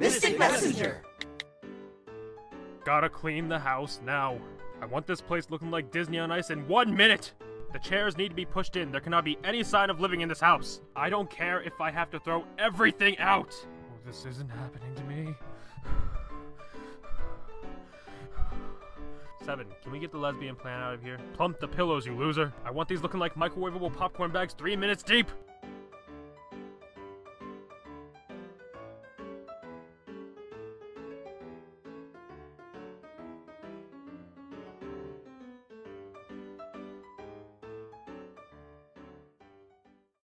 Mystic Messenger! Gotta clean the house now. I want this place looking like Disney on Ice in 1 minute! The chairs need to be pushed in. There cannot be any sign of living in this house. I don't care if I have to throw everything out! Oh, this isn't happening to me. Seven, can we get the lesbian plan out of here? Plump the pillows, you loser. I want these looking like microwavable popcorn bags 3 minutes deep!